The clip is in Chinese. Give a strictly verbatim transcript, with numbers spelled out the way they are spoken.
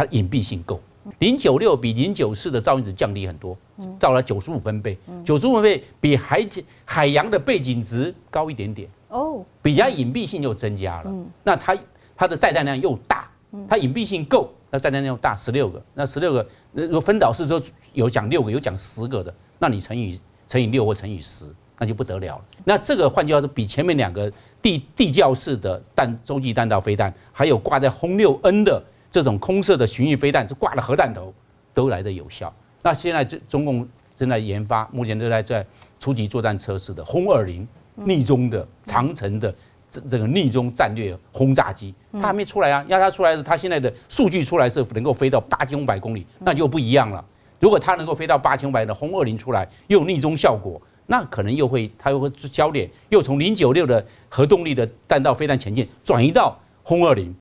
它的隐蔽性够。零点九六比零点九四的照因子降低很多，到了九十五分贝，九十五分贝比海海洋的背景值高一点点哦，比较隐蔽性又增加了。那它它的载弹量又大，它隐蔽性够，那载弹量又大，十六个，那十六个如果分导式说有讲六个，有讲十个的，那你乘以乘以六或乘以十，那就不得了了。那这个换句话说，比前面两个地地教式的弹洲际弹道飞弹，还有挂在轰六 N 的。 这种空射的巡弋飞弹，就挂了核弹头，都来得有效。那现在中中共正在研发，目前都在在初级作战测试的轰二零逆中的长程的这这个逆中战略轰炸机，它还没出来啊。要它出来，它现在的数据出来是能够飞到八千五百公里，那就不一样了。如果它能够飞到八千五百的轰二零出来，又有逆中效果，那可能又会它又会焦点又从零点九六的核动力的弹道飞弹前进转移到。 轰二零